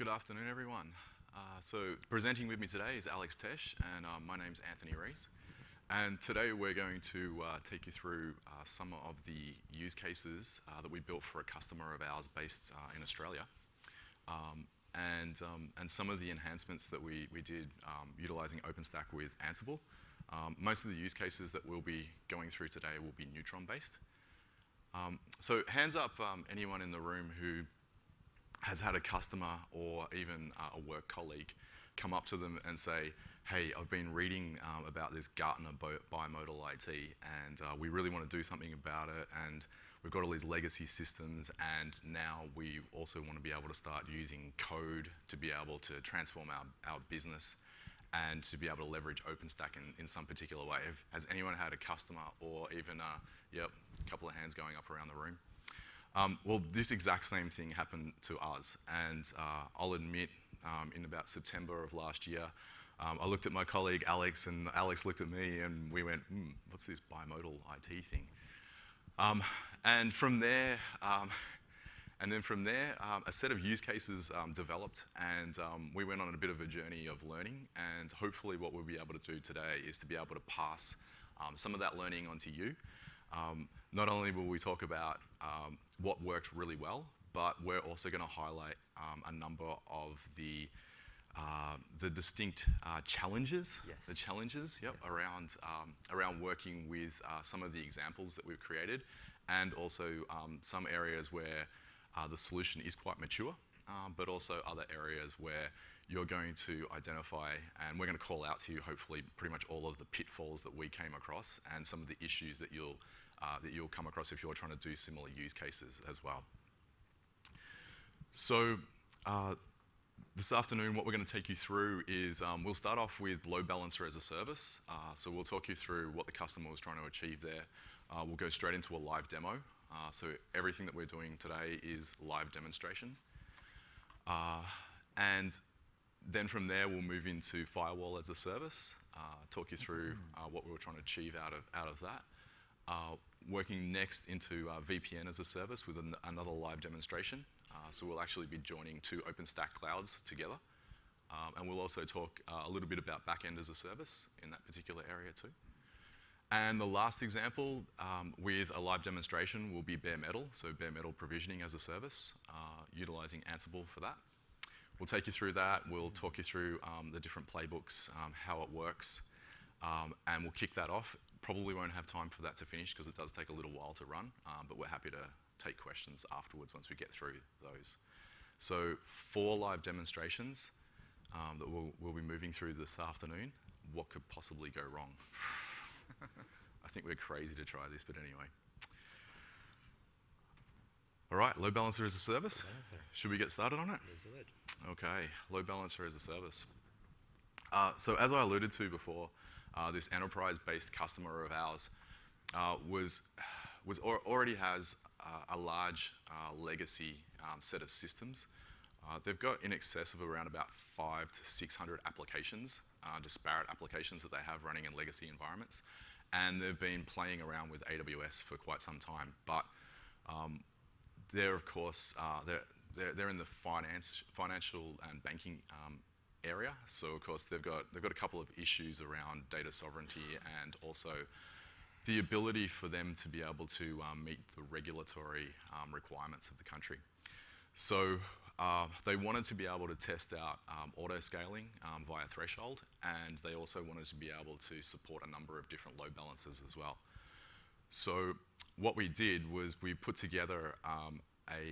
Good afternoon, everyone. So presenting with me today is Alex Tesch, and my name's Anthony Rees. And today we're going to take you through some of the use cases that we built for a customer of ours based in Australia, and some of the enhancements that we did utilizing OpenStack with Ansible. Most of the use cases that we'll be going through today will be Neutron-based. So hands up anyone in the room who has had a customer or even a work colleague come up to them and say, hey, I've been reading about this Gartner bimodal IT, and we really want to do something about it, and we've got all these legacy systems, and now we also want to be able to start using code to be able to transform our business and to be able to leverage OpenStack in some particular way. Has anyone had a customer or even a couple of hands going up around the room? Well, this exact same thing happened to us, and I'll admit in about September of last year, I looked at my colleague Alex, and Alex looked at me, and we went, what's this bimodal IT thing? And from there, a set of use cases developed, and we went on a bit of a journey of learning, and hopefully what we'll be able to do today is to be able to pass some of that learning onto you. Not only will we talk about what worked really well, but we're also going to highlight a number of the distinct challenges. Yes. The challenges, yep, yes, around working with some of the examples that we've created, and also some areas where the solution is quite mature, but also other areas where you're going to identify, and we're going to call out to you, hopefully, pretty much all of the pitfalls that we came across and some of the issues that you'll come across if you're trying to do similar use cases as well. So this afternoon, what we're going to take you through is we'll start off with load balancer as a service. So we'll talk you through what the customer was trying to achieve there. We'll go straight into a live demo. So everything that we're doing today is live demonstration. And then from there, we'll move into firewall as a service, talk you through what we were trying to achieve out of that. Working next into VPN as a service with another live demonstration. So we'll actually be joining two OpenStack clouds together. And we'll also talk a little bit about backend as a service in that particular area too. And the last example with a live demonstration will be bare metal, so bare metal provisioning as a service, utilizing Ansible for that. We'll take you through that, we'll talk you through the different playbooks, how it works, and we'll kick that off. Probably won't have time for that to finish because it does take a little while to run, but we're happy to take questions afterwards once we get through those. So 4 live demonstrations that we'll be moving through this afternoon. What could possibly go wrong? I think we're crazy to try this, but anyway. All right, load balancer as a service. Should we get started on it? Let's do it. Okay, load balancer as a service. So as I alluded to before, this enterprise-based customer of ours already has a large legacy set of systems. They've got in excess of around about 500 to 600 applications, disparate applications that they have running in legacy environments, and they've been playing around with AWS for quite some time. But they're, of course, they're in the financial and banking area. So, of course, they've got a couple of issues around data sovereignty and also the ability for them to be able to meet the regulatory requirements of the country. So they wanted to be able to test out auto-scaling via threshold, and they also wanted to be able to support a number of different load balancers as well. So what we did was we put together a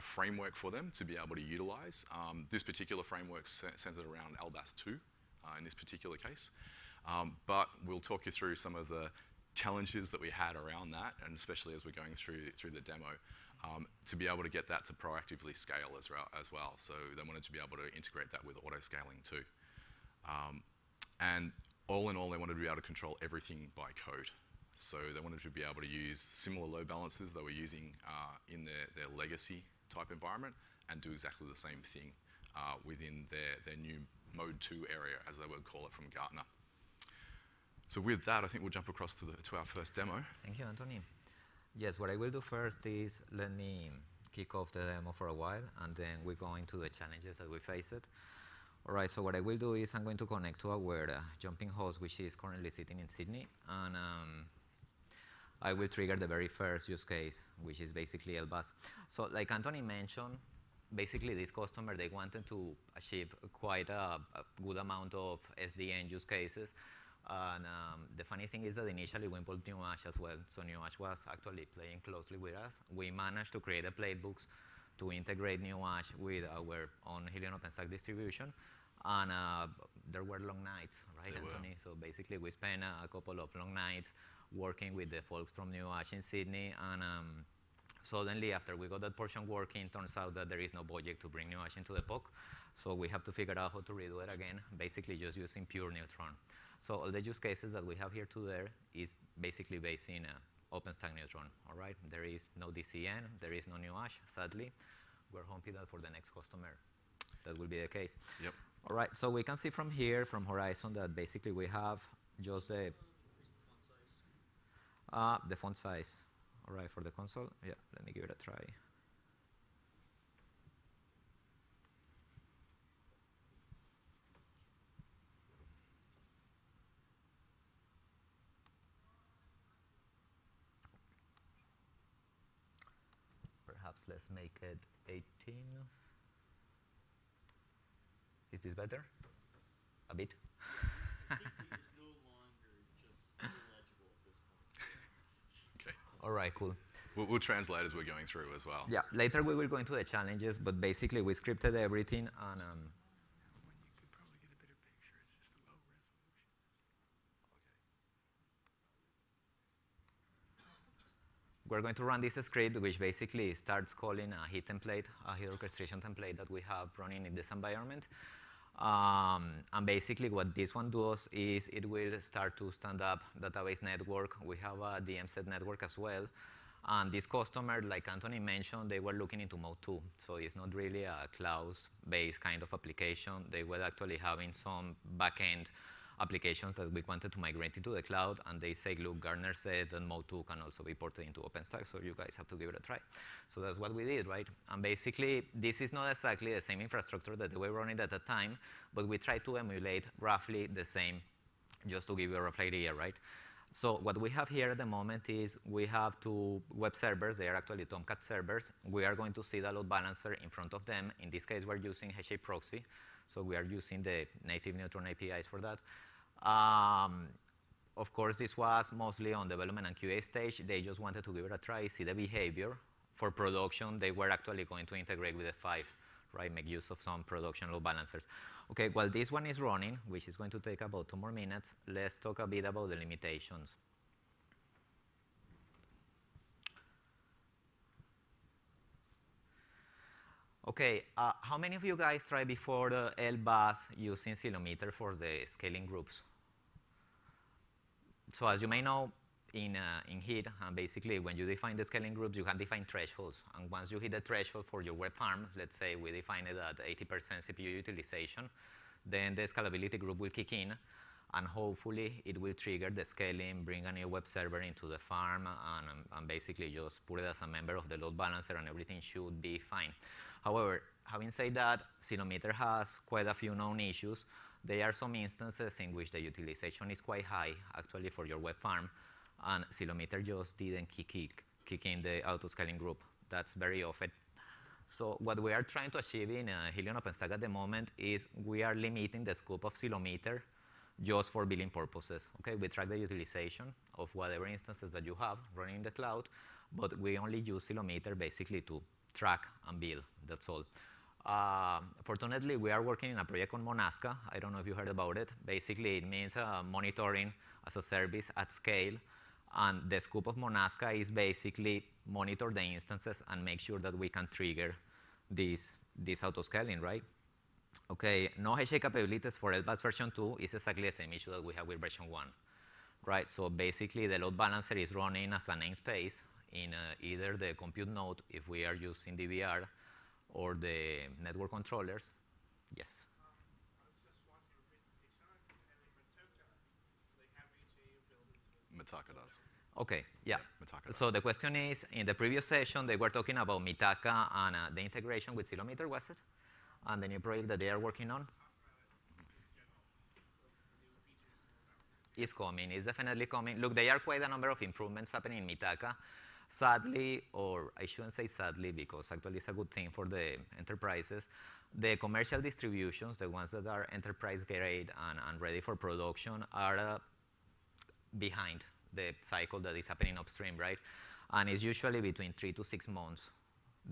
framework for them to be able to utilize. This particular framework centered around LBaaS 2 in this particular case. But we'll talk you through some of the challenges that we had around that, and especially as we're going through the demo, to be able to get that to proactively scale as well. So they wanted to be able to integrate that with auto-scaling too. And all in all, they wanted to be able to control everything by code. So they wanted to be able to use similar load balancers they were using in their legacy type environment and do exactly the same thing within their new Mode 2 area, as they would call it from Gartner. So with that, I think we'll jump across to our first demo. Thank you, Anthony. Yes, what I will do first is let me kick off the demo for a while, and then we go into the challenges that we face it. All right, so what I will do is I'm going to connect to our jumping host, which is currently sitting in Sydney, and I will trigger the very first use case, which is basically LBaaS. So like Anthony mentioned, basically this customer, they wanted to achieve quite a good amount of SDN use cases. And the funny thing is that initially we built Nuage as well. So Nuage was actually playing closely with us. We managed to create the playbooks to integrate Nuage with our own Helion OpenStack distribution. And there were long nights, right, Anthony? So basically we spent a couple of long nights working with the folks from Nuage in Sydney. And suddenly after we got that portion working, turns out that there is no budget to bring Nuage into the POC. So we have to figure out how to redo it again, basically just using pure Neutron. So all the use cases that we have here today is basically based in OpenStack Neutron, all right? There is no DCN, there is no Nuage, sadly. We're hoping that for the next customer, that will be the case. Yep. All right, so we can see from here, from Horizon, that basically we have just the font size, all right, for the console. Yeah, let me give it a try. Let's make it 18. Is this better? A bit? It is no longer just illegible at this point. Okay. All right, cool. We'll translate as we're going through as well. Yeah, later we will go into the challenges, but basically we scripted everything on. You could probably get a better picture, it's just a low resolution. Okay. We're going to run this script, which basically starts calling a Heat template, a Heat orchestration template that we have running in this environment. And basically what this one does is it will start to stand up database network. We have a DMZ network as well. And this customer, like Anthony mentioned, they were looking into Mode 2. So it's not really a cloud-based kind of application. They were actually having some back-end applications that we wanted to migrate into the cloud. And they say, look, Gartner said that Mode 2 can also be ported into OpenStack, so you guys have to give it a try. So that's what we did, right? And basically, this is not exactly the same infrastructure that they were running at the time, but we tried to emulate roughly the same, just to give you a rough idea, right? So what we have here at the moment is we have two web servers. They are actually Tomcat servers. We are going to see the load balancer in front of them. In this case, we're using HAProxy. So we are using the native Neutron APIs for that. Of course, this was mostly on development and QA stage. They just wanted to give it a try, see the behavior. For production, they were actually going to integrate with the FIP, right? Make use of some production load balancers. Okay, while this one is running, which is going to take about 2 more minutes, let's talk a bit about the limitations. Okay, how many of you guys tried before the LBaaS using Ceilometer for the scaling groups? So as you may know, in Heat, basically when you define the scaling groups, you can define thresholds. And once you hit the threshold for your web farm, let's say we define it at 80% CPU utilization, then the scalability group will kick in. And hopefully, it will trigger the scaling, bring a new web server into the farm, and basically just put it as a member of the load balancer, and everything should be fine. However, having said that, Ceilometer has quite a few known issues. There are some instances in which the utilization is quite high, actually, for your web farm, and Ceilometer just didn't kick in the auto-scaling group. That's very often. So what we are trying to achieve in Helion OpenStack at the moment is we are limiting the scope of Ceilometer just for billing purposes. Okay, we track the utilization of whatever instances that you have running in the cloud, but we only use Ceilometer basically to track and bill, that's all. Fortunately, we are working in a project on Monasca. I don't know if you heard about it. Basically, it means monitoring as a service at scale, and the scope of Monasca is basically monitor the instances and make sure that we can trigger this auto-scaling, right? Okay, no HA capabilities for LBaaS version 2 is exactly the same issue that we have with version 1, right? So basically, the load balancer is running as a namespace in either the compute node, if we are using DVR, or the network controllers. Yes? I was just wondering, with Mitaka, do they have HA available? Mitaka does. Okay, yeah. So the question is, in the previous session, they were talking about Mitaka and the integration with Ceilometer, was it? And the new project that they are working on? It's coming, it's definitely coming. Look, there are quite a number of improvements happening in Mitaka. Sadly, or I shouldn't say sadly, because actually it's a good thing for the enterprises, the commercial distributions, the ones that are enterprise grade and ready for production, are behind the cycle that is happening upstream, right? And it's usually between 3 to 6 months,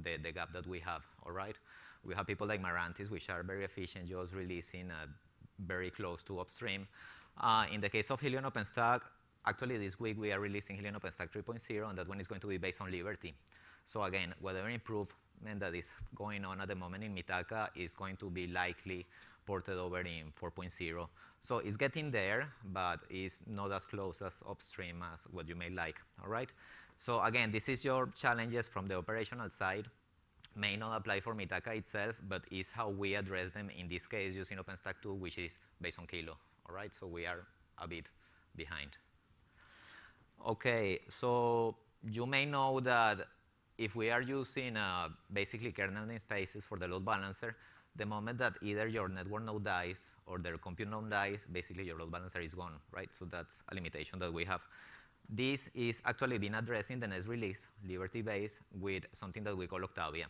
the gap that we have, all right? We have people like Marantis, which are very efficient, just releasing very close to upstream. In the case of Helion OpenStack, actually this week we are releasing Helion OpenStack 3.0, and that one is going to be based on Liberty. So again, whatever improvement that is going on at the moment in Mitaka is going to be likely ported over in 4.0. So it's getting there, but it's not as close as upstream as what you may like, all right? So again, this is your challenges from the operational side. May not apply for Mitaka itself, but it's how we address them in this case using OpenStack 2, which is based on Kilo, all right? So we are a bit behind. Okay, so you may know that if we are using basically kernel namespaces for the load balancer, the moment that either your network node dies or their compute node dies, basically your load balancer is gone, right? So that's a limitation that we have. This is actually been addressed in the next release, Liberty Base, with something that we call Octavia.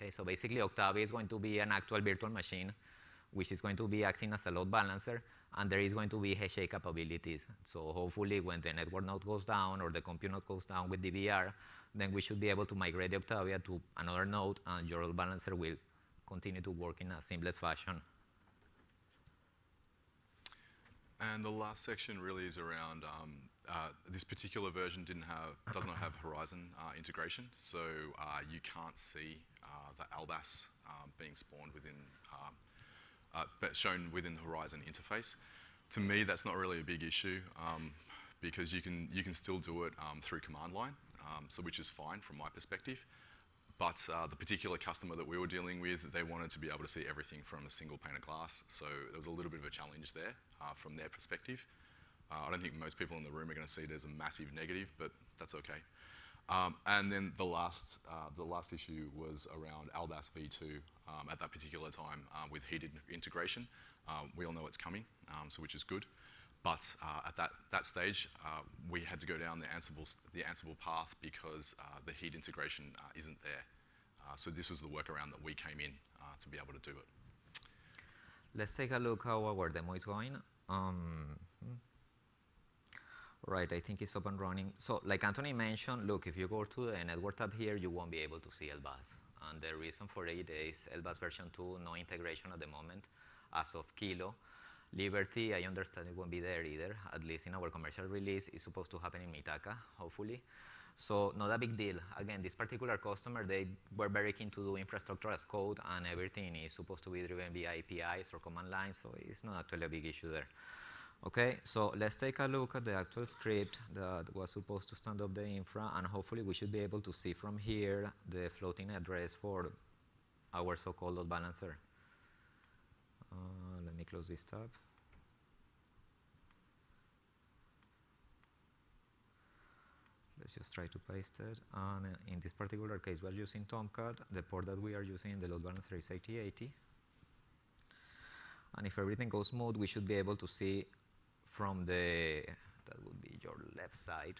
Okay, so basically Octavia is going to be an actual virtual machine, which is going to be acting as a load balancer, and there is going to be HA capabilities. So hopefully when the network node goes down or the compute node goes down with DVR, then we should be able to migrate the Octavia to another node, and your load balancer will continue to work in a seamless fashion. And the last section really is around this particular version does not have Horizon integration, so you can't see the LBaaS being spawned within, but shown within the Horizon interface. To me, that's not really a big issue because you can still do it through command line, so which is fine from my perspective. But the particular customer that we were dealing with, they wanted to be able to see everything from a single pane of glass. So there was a little bit of a challenge there from their perspective. I don't think most people in the room are going to see it as a massive negative, but that's okay. And then the last issue was around LBaaS v2 at that particular time with Heat integration. We all know it's coming, so which is good. But at that stage, we had to go down the Ansible path because the Heat integration isn't there. So this was the workaround that we came in to be able to do it. Let's take a look how our demo is going. Right, I think it's up and running. So like Anthony mentioned, look, if you go to the network tab here, you won't be able to see LBaaS. And the reason for it is LBaaS version 2, no integration at the moment as of Kilo. Liberty, I understand it won't be there either, at least in our commercial release. It's supposed to happen in Mitaka, hopefully. So not a big deal. Again, this particular customer, they were very keen to do infrastructure as code, and everything is supposed to be driven via APIs or command lines, so it's not actually a big issue there. Okay, so let's take a look at the actual script that was supposed to stand up the infra, and hopefully we should be able to see from here the floating address for our so-called load balancer. Let me close this tab. Let's just try to paste it. And in this particular case, we're using Tomcat. The port that we are using in the load balancer is 8080. And if everything goes smooth, we should be able to see from that would be your left side,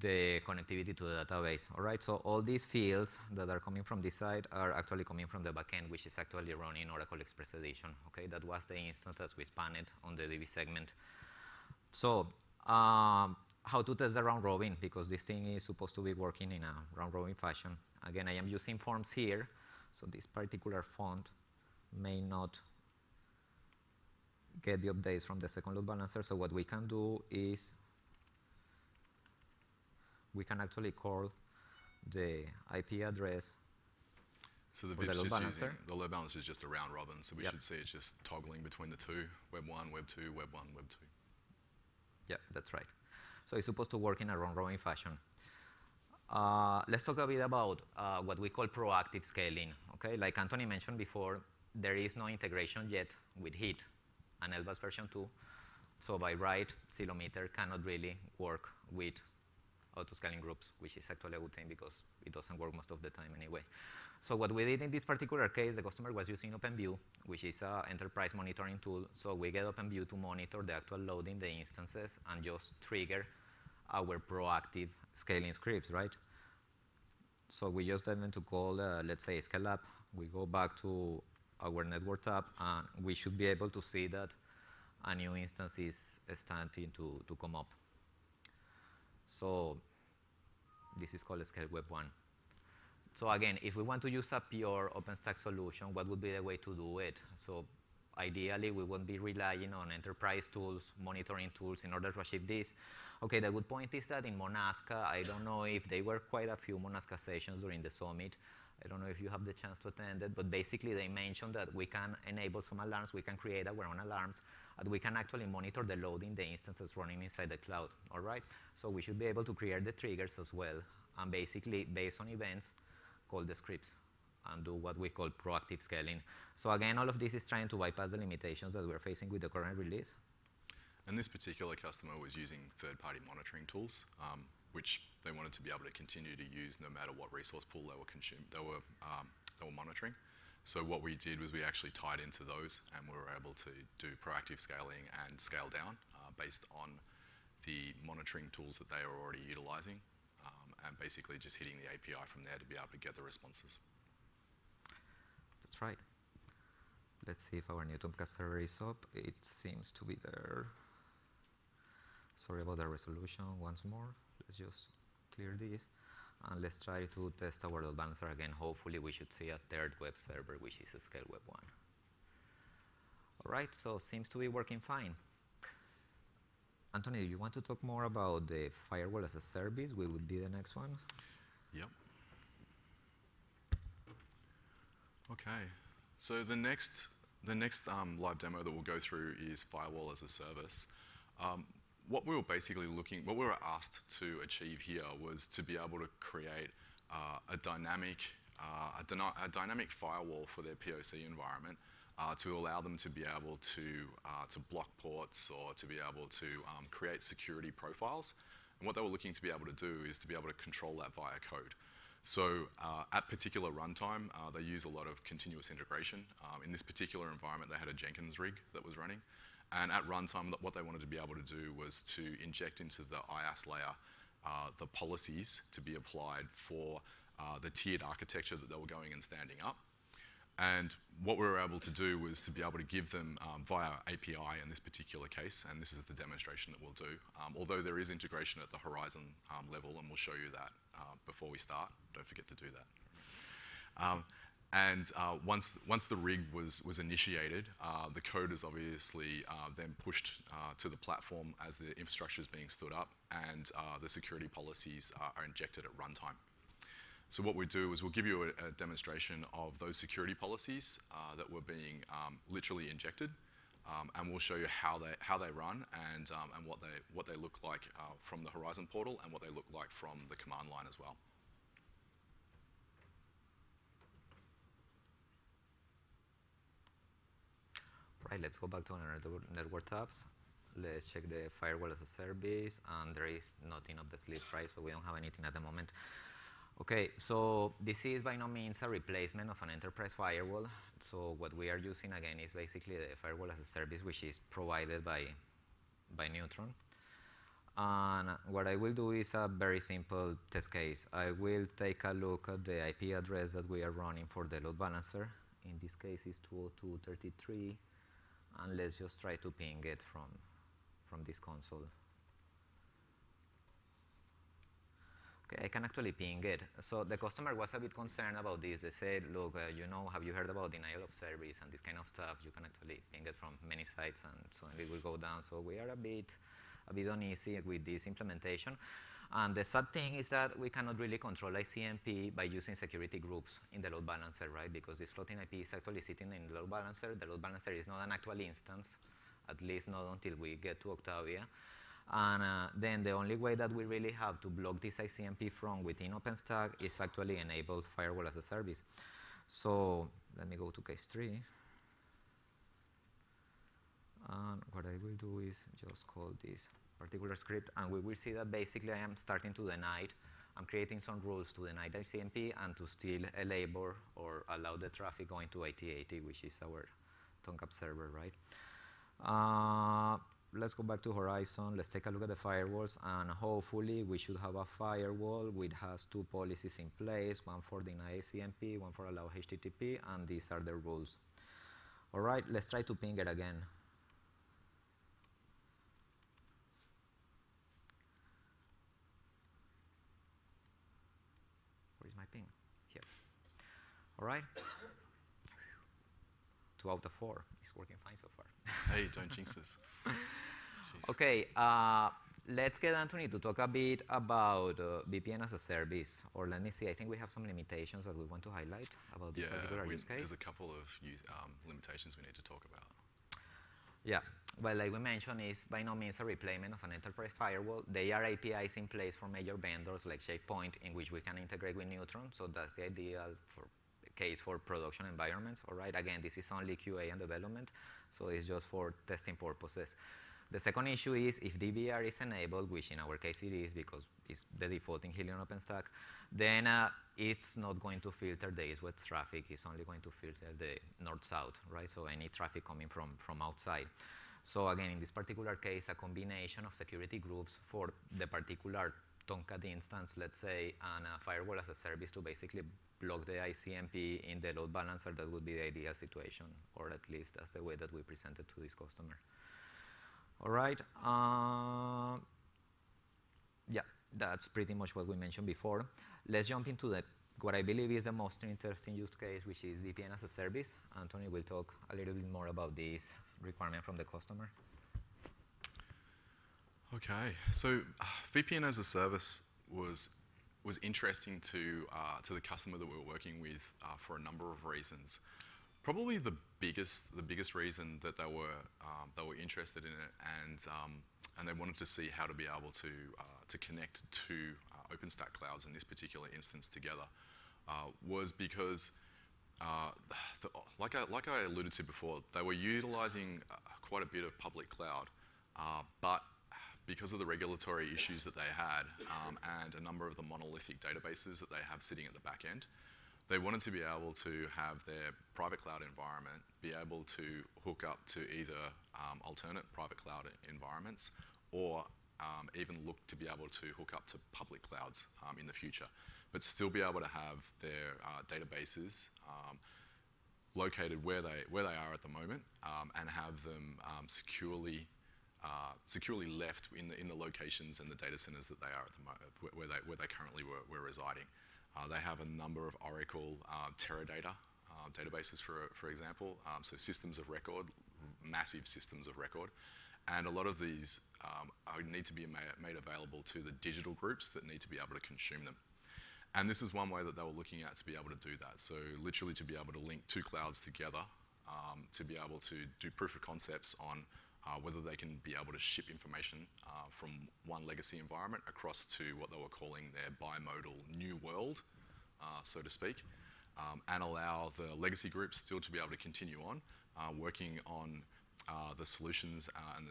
the connectivity to the database, all right? So all these fields that are coming from this side are actually coming from the backend, which is actually running Oracle Express Edition, okay? That was the instance that we spanned it on the DB segment. So how to test the round robin, because this thing is supposed to be working in a round robin fashion. Again, I am using forms here, so this particular font may not get the updates from the second load balancer, so what we can do is we can actually call the IP address. So the VIP's just using, the load balancer is just a round robin, so we should see it's just toggling between the two, web one, web two, web one, web two. Yeah, that's right. So it's supposed to work in a round robin fashion. Let's talk a bit about what we call proactive scaling. Okay, like Anthony mentioned before, there is no integration yet with Heat and LBaaS version 2. So by right, Ceilometer cannot really work with autoscaling groups, which is actually a good thing because it doesn't work most of the time anyway. So what we did in this particular case, the customer was using OpenView, which is an enterprise monitoring tool. So we get OpenView to monitor the actual load in the instances and just trigger our proactive scaling scripts, right? So we just tend to call, let's say, scale up. We go back to our network tab, and we should be able to see that a new instance is starting to come up. So this is called Scale Web 1. So again, if we want to use a pure OpenStack solution, what would be the way to do it? So ideally, we won't be relying on enterprise tools, monitoring tools in order to achieve this. OK, the good point is that in Monasca, I don't know if they were quite a few Monasca sessions during the summit. I don't know if you have the chance to attend it, but basically they mentioned that we can enable some alarms, we can create our own alarms, and we can actually monitor the load in the instances running inside the cloud, all right? So we should be able to create the triggers as well, and basically, based on events, call the scripts and do what we call proactive scaling. So again, all of this is trying to bypass the limitations that we're facing with the current release. And this particular customer was using third-party monitoring tools, which they wanted to be able to continue to use no matter what resource pool they were monitoring. So what we did was we actually tied into those, and we were able to do proactive scaling and scale down based on the monitoring tools that they are already utilizing, and basically just hitting the API from there to be able to get the responses. That's right. Let's see if our new Tomcat server is up. It seems to be there. Sorry about the resolution once more. Let's just clear this. And let's try to test our load balancer again. Hopefully, we should see a third web server, which is a Scale Web 1. All right, so seems to be working fine. Anthony, do you want to talk more about the firewall as a service? We would be the next one. Yep. OK. So the next live demo that we'll go through is firewall as a service. What we were basically looking, what we were asked to achieve here was to be able to create a dynamic firewall for their POC environment to allow them to be able to block ports or to be able to create security profiles. And what they were looking to be able to do is to be able to control that via code. So at particular runtime, they use a lot of continuous integration. In this particular environment, they had a Jenkins rig that was running. And at runtime, what they wanted to be able to do was to inject into the IaaS layer the policies to be applied for the tiered architecture that they were going and standing up. And what we were able to do was to be able to give them via API in this particular case, and this is the demonstration that we'll do, although there is integration at the Horizon level, and we'll show you that before we start. Don't forget to do that. And once the rig was initiated, the code is obviously then pushed to the platform as the infrastructure is being stood up, and the security policies are injected at runtime. So what we do is we'll give you a demonstration of those security policies that were being literally injected, and we'll show you how they run and what they look like from the Horizon portal and what they look like from the command line as well. Right, let's go back to our network tabs. Let's check the firewall as a service, and there is nothing up the sleeves, right? So we don't have anything at the moment. OK, so this is by no means a replacement of an enterprise firewall. So what we are using, again, is basically the firewall as a service, which is provided by Neutron. And what I will do is a very simple test case. I will take a look at the IP address that we are running for the load balancer. In this case, it's 202.33. And let's just try to ping it from this console. OK, I can actually ping it. So the customer was a bit concerned about this. They said, look, you know, have you heard about denial of service and this kind of stuff? You can actually ping it from many sites, and so it will go down. So we are a bit uneasy with this implementation. And the sad thing is that we cannot really control ICMP by using security groups in the load balancer, right? Because this floating IP is actually sitting in the load balancer. The load balancer is not an actual instance, at least not until we get to Octavia. And then the only way that we really have to block this ICMP from within OpenStack is actually enable firewall as a service. So let me go to case 3. And what I will do is just call this particular script, and we will see that basically I am starting to deny it. I'm creating some rules to deny the CMP and to still enable or allow the traffic going to 8080, which is our Tomcat server, right? Let's go back to Horizon. Let's take a look at the firewalls, and hopefully we should have a firewall which has two policies in place, one for deny CMP, one for allow HTTP, and these are the rules. All right, let's try to ping it again. Where's my ping? Here. All right. 2 out of 4 is working fine so far. Hey, don't jinx this. Okay, let's get Anthony to talk a bit about VPN as a service. Or let me see, I think we have some limitations that we want to highlight about this particular use case. There's a couple of limitations we need to talk about. Yeah, well, like we mentioned, it's by no means a replacement of an enterprise firewall. There are APIs in place for major vendors like ShapePoint, in which we can integrate with Neutron, so that's the ideal for case for production environments, all right? Again, this is only QA and development, so it's just for testing purposes. The second issue is if DVR is enabled, which in our case it is because it's the default in Helion OpenStack, then it's not going to filter the east-west traffic. It's only going to filter the north-south, right? So any traffic coming from outside. So again, in this particular case, a combination of security groups for the particular Tomcat instance, let's say, and a firewall as a service to basically block the ICMP in the load balancer, that would be the ideal situation, or at least that's the way that we presented to this customer. All right. Yeah, that's pretty much what we mentioned before. Let's jump into what I believe is the most interesting use case, which is VPN as a service. Anthony will talk a little bit more about this requirement from the customer. Okay, so VPN as a service was interesting to the customer that we were working with for a number of reasons. Probably the biggest reason that they were interested in it, and they wanted to see how to be able to connect two OpenStack clouds in this particular instance together, was because like I alluded to before, they were utilizing quite a bit of public cloud, but because of the regulatory issues that they had and a number of the monolithic databases that they have sitting at the back end, they wanted to be able to have their private cloud environment be able to hook up to either alternate private cloud environments or even look to be able to hook up to public clouds in the future, but still be able to have their databases located where they are at the moment and have them securely left in the locations and the data centers that they are at the moment, where they currently were residing. They have a number of Oracle Teradata databases, for example, so systems of record, massive systems of record, and a lot of these need to be made available to the digital groups that need to be able to consume them. And this is one way that they were looking at to be able to do that. So literally to be able to link two clouds together, to be able to do proof of concepts on whether they can be able to ship information from one legacy environment across to what they were calling their bimodal new world, so to speak, and allow the legacy groups still to be able to continue on working on the solutions and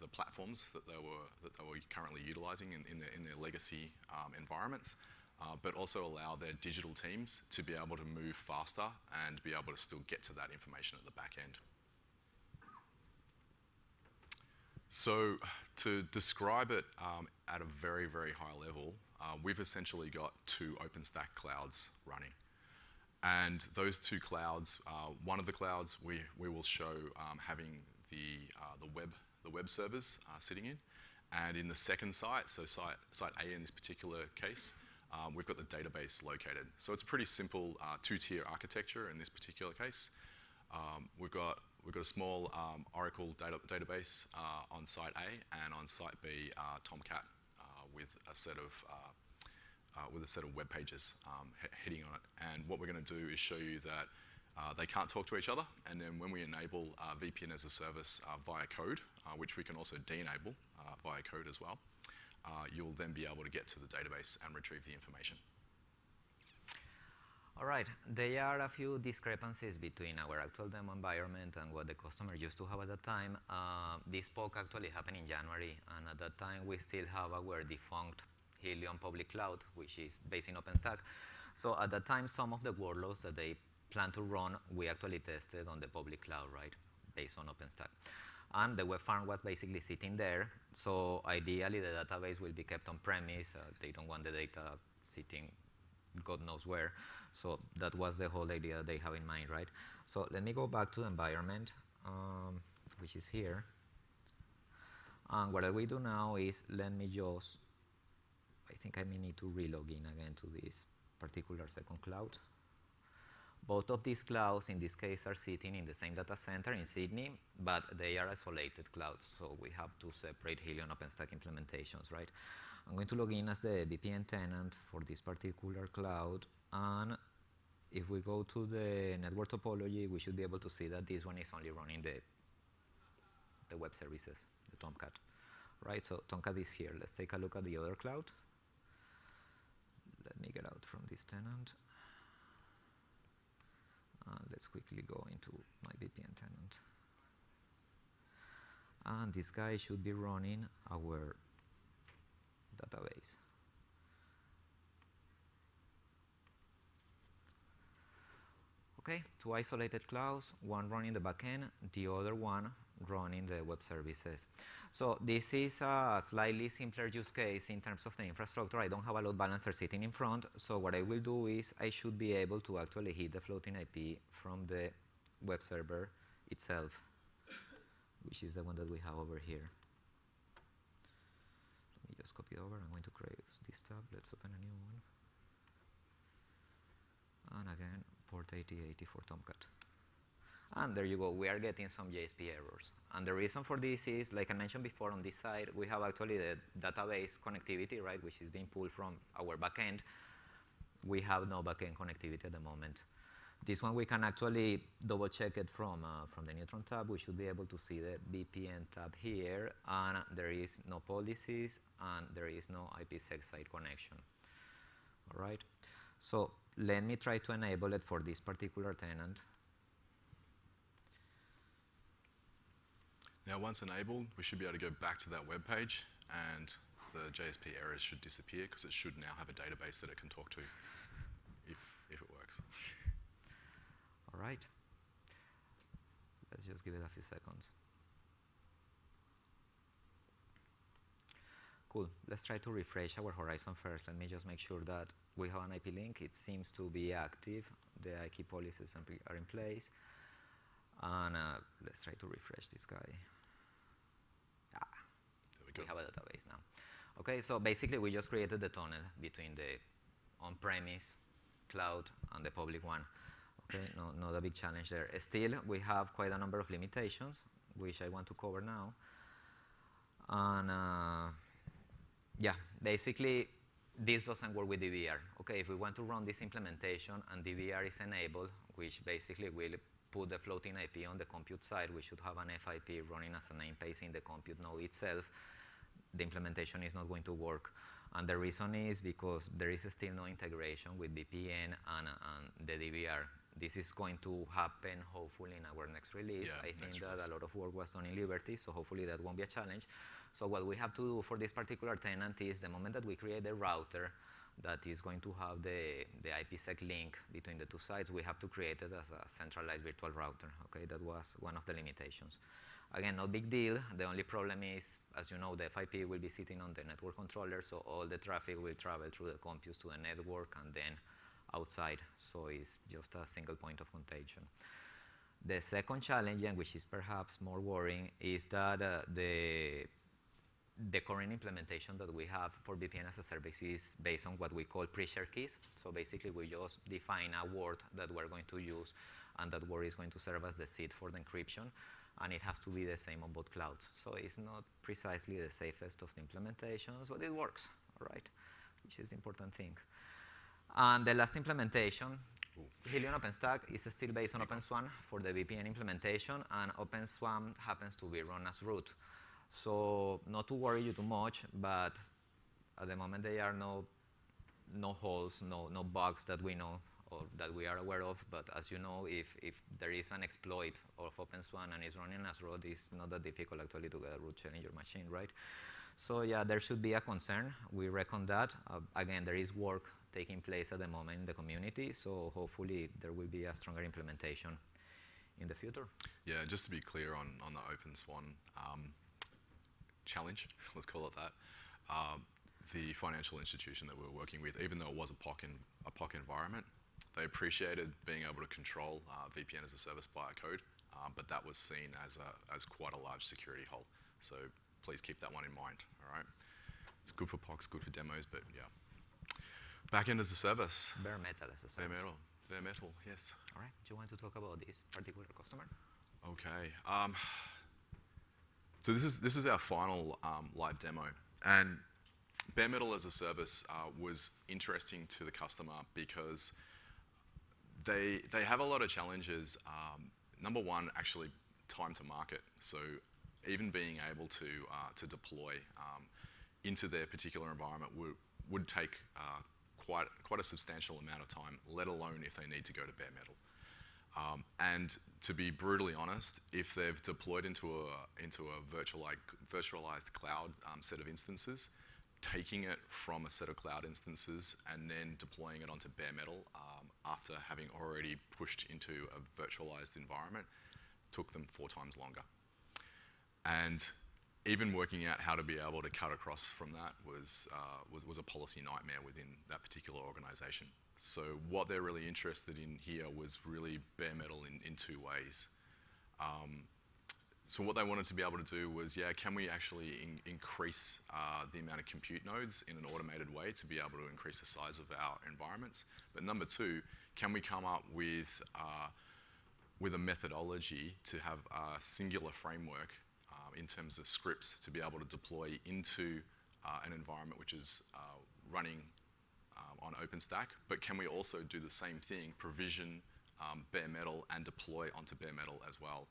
the platforms that they were currently utilizing in their legacy environments, but also allow their digital teams to be able to move faster and be able to still get to that information at the back end. So to describe it at a very, very high level, we've essentially got two OpenStack clouds running. And those two clouds, one of the clouds we will show having the web servers sitting in. And in the second site, so site A in this particular case, we've got the database located. So it's a pretty simple two-tier architecture in this particular case. We've got a small Oracle database on site A, and on site B, Tomcat with a set of web pages heading on it. And what we're going to do is show you that they can't talk to each other. And then when we enable VPN as a service via code, which we can also de-enable via code as well, you'll then be able to get to the database and retrieve the information. All right, there are a few discrepancies between our actual demo environment and what the customer used to have at that time. This POC actually happened in January, and at that time we still have our defunct Helion public cloud, which is based in OpenStack. So at that time, some of the workloads that they plan to run, we actually tested on the public cloud, right, based on OpenStack. And the web farm was basically sitting there. So ideally, the database will be kept on-premise. They don't want the data sitting God knows where. So that was the whole idea they have in mind, right? So let me go back to the environment, which is here. And what we do now is let me just, I think I may need to relog in again to this particular second cloud. Both of these clouds, in this case, are sitting in the same data center in Sydney, but they are isolated clouds, so we have to separate Helion OpenStack implementations, right? I'm going to log in as the VPN tenant for this particular cloud, and if we go to the network topology, we should be able to see that this one is only running the web services, the Tomcat, right? So Tomcat is here. Let's take a look at the other cloud. Let me get out from this tenant. Let's quickly go into my VPN tenant. And this guy should be running our database. OK, two isolated clouds, one running the backend, the other one running the web services. So this is a slightly simpler use case in terms of the infrastructure. I don't have a load balancer sitting in front. So what I will do is I should be able to actually hit the floating IP from the web server itself, which is the one that we have over here. Let me just copy over. I'm going to create this tab. Let's open a new one. And again, port 8080 for Tomcat. And there you go. We are getting some JSP errors. And the reason for this is, like I mentioned before, on this side, we have actually the database connectivity, right, which is being pulled from our backend. We have no backend connectivity at the moment. This one, we can actually double check it from the Neutron tab. We should be able to see the VPN tab here. And there is no policies, and there is no IPsec side connection. All right. So let me try to enable it for this particular tenant. Now, once enabled, we should be able to go back to that web page, and the JSP errors should disappear because it should now have a database that it can talk to, if it works. All right. Let's just give it a few seconds. Cool. Let's try to refresh our horizon first. Let me just make sure that we have an IP link. It seems to be active. The IP policies are in place. And let's try to refresh this guy. Ah, there we go. We have a database now. OK, so basically, we just created the tunnel between the on-premise cloud and the public one. OK, not a big challenge there. Still, we have quite a number of limitations, which I want to cover now. And yeah, basically, this doesn't work with DVR. OK, if we want to run this implementation and DVR is enabled, which basically will put the floating IP on the compute side. We should have an FIP running as a namespace in the compute node itself. The implementation is not going to work. And the reason is because there is still no integration with VPN and the DVR. This is going to happen, hopefully, in our next release. Yeah, I think that a lot of work was done in Liberty, so hopefully that won't be a challenge. So what we have to do for this particular tenant is the moment that we create the router that is going to have the IPsec link between the two sides, we have to create it as a centralized virtual router. Okay, that was one of the limitations. Again, no big deal. The only problem is, as you know, the FIP will be sitting on the network controller, so all the traffic will travel through the computes to the network and then outside. So it's just a single point of contagion. The second challenge, and which is perhaps more worrying, is that the current implementation that we have for VPN as a service is based on what we call pre-shared keys. So basically, we just define a word that we're going to use, and that word is going to serve as the seed for the encryption. And it has to be the same on both clouds. So it's not precisely the safest of the implementations, but it works, all right, which is the important thing. And the last implementation, Helion OpenStack, is still based on OpenSwan for the VPN implementation, and OpenSwan happens to be run as root. So not to worry you too much, but at the moment there are no holes, no bugs that we know or that we are aware of. But as you know, if there is an exploit of OpenSwan and it's running as root, it's not that difficult actually to get a root shell in your machine, right? So yeah, there should be a concern. We reckon that. Again, there is work taking place at the moment in the community, so hopefully there will be a stronger implementation in the future. Yeah, just to be clear on the OpenSwan challenge, let's call it that, the financial institution that we were working with, even though it was a POC environment, they appreciated being able to control VPN as a service via code, but that was seen as quite a large security hole. So please keep that one in mind, all right? It's good for POCs, good for demos, but yeah. Backend as a service. Bare metal as a service. Bare metal, yes. All right, do you want to talk about this particular customer? Okay. So this is our final live demo. And bare metal as a service was interesting to the customer because they have a lot of challenges. Number one, actually, time to market. So even being able to deploy into their particular environment would take quite a substantial amount of time, let alone if they need to go to bare metal. And to be brutally honest, if they've deployed into a virtualized cloud set of instances, taking it from a set of cloud instances and then deploying it onto bare metal after having already pushed into a virtualized environment took them 4 times longer. And even working out how to be able to cut across from that was a policy nightmare within that particular organization. So what they're really interested in here was really bare metal in 2 ways. So what they wanted to be able to do was, yeah, can we actually increase the amount of compute nodes in an automated way to be able to increase the size of our environments? But number 2, can we come up with a methodology to have a singular framework in terms of scripts to be able to deploy into an environment which is running on OpenStack, but can we also do the same thing, provision bare metal and deploy onto bare metal as well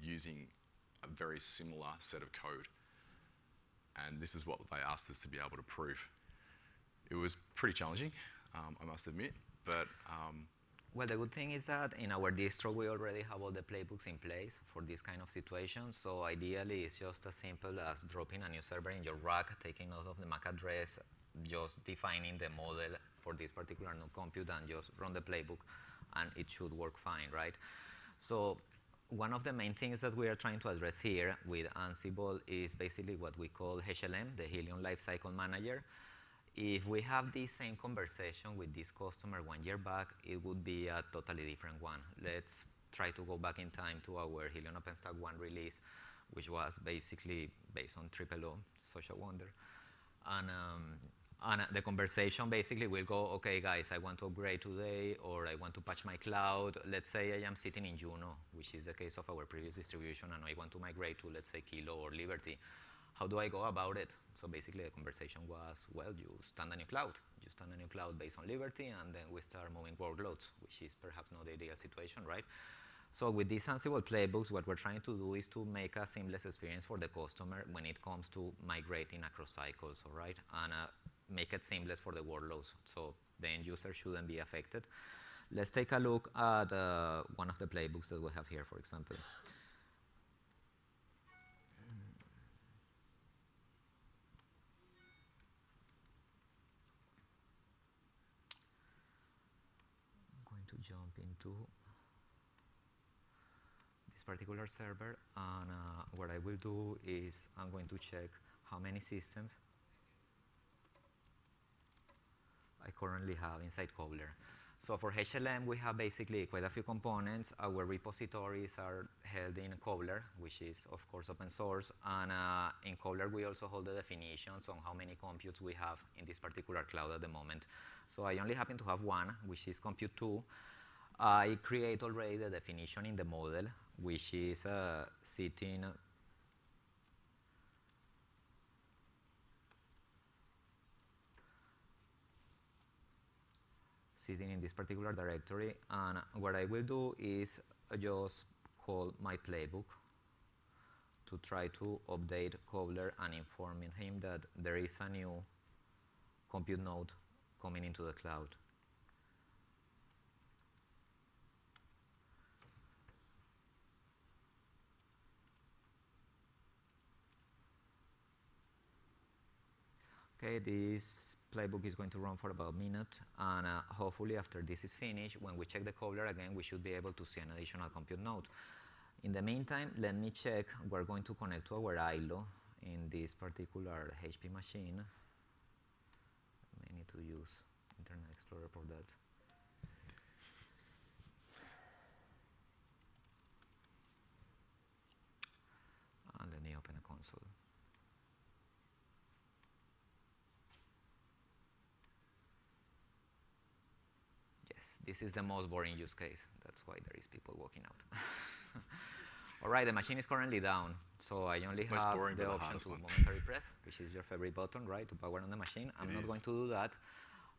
using a very similar set of code? And this is what they asked us to be able to prove. It was pretty challenging, I must admit, but well, the good thing is that in our distro, we already have all the playbooks in place for this kind of situation. So ideally, it's just as simple as dropping a new server in your rack, taking note of the MAC address, just defining the model for this particular new compute, and just run the playbook, and it should work fine, right? So one of the main things that we are trying to address here with Ansible is basically what we call HLM, the Helion Lifecycle Manager. If we have this same conversation with this customer 1 year back, it would be a totally different one. Let's try to go back in time to our Helion OpenStack 1 release, which was basically based on OOO, social wonder. And the conversation basically will go, okay, guys, I want to upgrade today, or I want to patch my cloud. Let's say I am sitting in Juno, which is the case of our previous distribution, and I want to migrate to, let's say, Kilo or Liberty. How do I go about it? So basically the conversation was, well, you stand a new cloud. You stand a new cloud based on Liberty, and then we start moving workloads, which is perhaps not the ideal situation, right? So with these Ansible playbooks, what we're trying to do is to make a seamless experience for the customer when it comes to migrating across cycles, all right? And make it seamless for the workloads, so the end user shouldn't be affected. Let's take a look at one of the playbooks that we have here, for example. To jump into this particular server, and what I will do is I'm going to check how many systems I currently have inside Cobbler. So for HLM, we have basically quite a few components. Our repositories are held in Cobbler, which is, of course, open source. And in Cobbler, we also hold the definitions on how many computes we have in this particular cloud at the moment. So I only happen to have one, which is Compute 2. I create already the definition in the model, which is sitting in this particular directory, and what I will do is just call my playbook to try to update Cobbler and informing him that there is a new compute node coming into the cloud. Okay, this playbook is going to run for about a minute, and hopefully after this is finished, when we check the Cobbler again, we should be able to see an additional compute node. In the meantime, let me check. We're going to connect to our ILO in this particular HP machine. I need to use Internet Explorer for that. And let me open a console. Yes, this is the most boring use case. That's why there is people walking out. All right, the machine is currently down, so I only have the option to momentary press, which is your favorite button, right, to power on the machine. I'm not going to do that.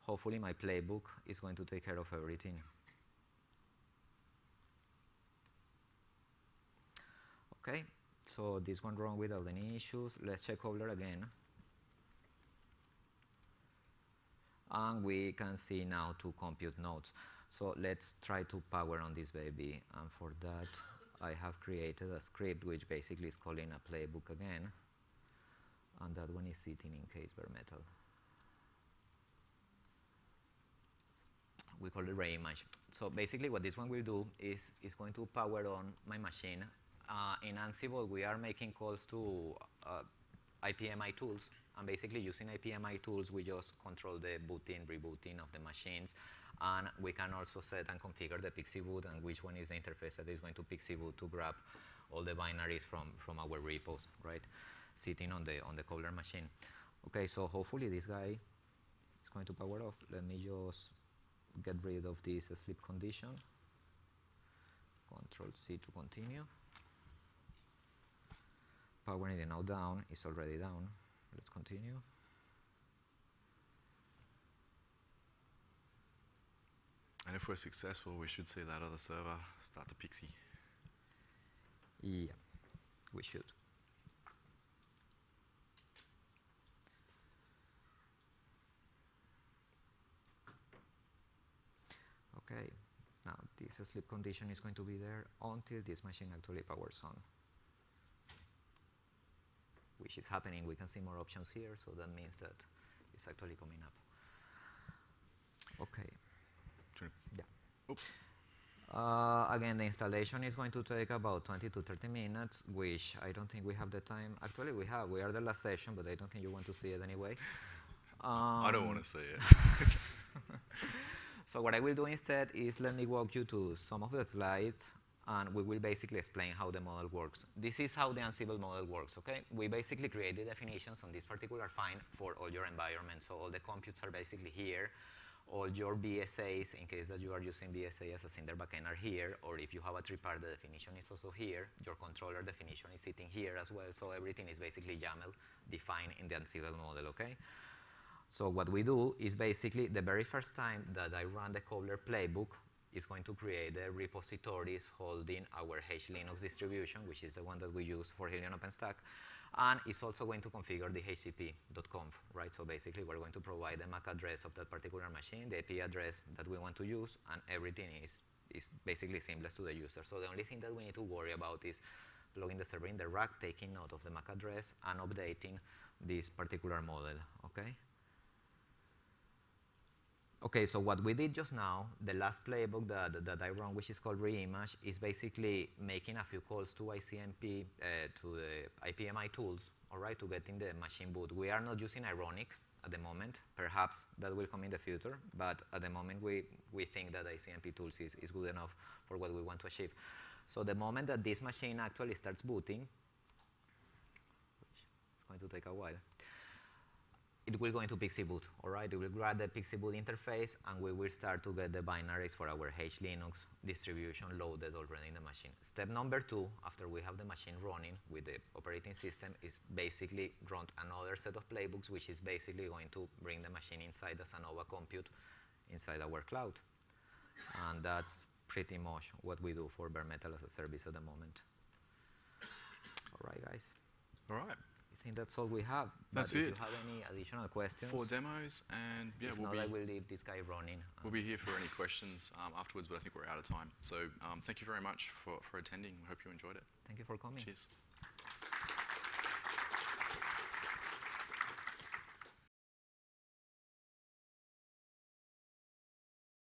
Hopefully, my playbook is going to take care of everything. OK, so this one ran without any issues. Let's check Cobbler again. And we can see now 2 compute nodes. So let's try to power on this baby. And for that, I have created a script which basically is calling a playbook again. And that one is sitting in case bare metal. We call it reimage. So basically what this one will do is it's going to power on my machine. In Ansible, we are making calls to IPMI tools. And basically using IPMI tools, we just control the booting, rebooting of the machines. And we can also set and configure the Pixie Boot and which one is the interface that is going to Pixie Boot to grab all the binaries from our repos, right? Sitting on the Cobbler machine. OK, so hopefully this guy is going to power off. Let me just get rid of this sleep condition. Control-C to continue. Powering the node down is already down. Let's continue. And if we're successful, we should see that other server start to Pixie. Yeah, we should. OK, now this sleep condition is going to be there until this machine actually powers on, which is happening. We can see more options here, so that means that it's actually coming up. OK. True. Yeah. Oops. Again, the installation is going to take about 20 to 30 minutes, which I don't think we have the time. Actually, we have. We are the last session, but I don't think you want to see it anyway. I don't want to see it. So what I will do instead is let me walk you to some of the slides. And we will basically explain how the model works. This is how the Ansible model works, OK? We basically create the definitions on this particular find for all your environments. So all the computes are basically here. All your BSAs, in case that you are using BSA as a Cinder backend, are here. Or if you have a three-part, the definition is also here. Your controller definition is sitting here as well. So everything is basically YAML defined in the Ansible model, OK? So what we do is basically the very first time that I run the Cobbler playbook, is going to create the repositories holding our H/Linux distribution, which is the one that we use for Helion OpenStack. And it's also going to configure the hcp.conf, right? So basically, we're going to provide the MAC address of that particular machine, the IP address that we want to use, and everything is basically seamless to the user. So the only thing that we need to worry about is plugging the server in the rack, taking note of the MAC address, and updating this particular model, OK? OK, so what we did just now, the last playbook that I run, which is called reimage, is basically making a few calls to ICMP, to the IPMI tools, all right, to get in the machine boot. We are not using Ironic at the moment. Perhaps that will come in the future. But at the moment, we think that ICMP tools is good enough for what we want to achieve. So the moment that this machine actually starts booting, which is going to take a while, it will go into Pixie Boot, all right? It will grab the Pixie Boot interface, and we will start to get the binaries for our H/Linux distribution loaded already in the machine. Step number 2, after we have the machine running with the operating system, is basically run another set of playbooks, which is basically going to bring the machine inside as an OVA compute inside our cloud. And that's pretty much what we do for bare metal as a service at the moment. All right, guys. All right. I think that's all we have. That's it. If you have any additional questions. 4 demos, and yeah, we'll leave this guy running. We'll be here for any questions afterwards, but I think we're out of time. So thank you very much for attending. We hope you enjoyed it. Thank you for coming. Cheers.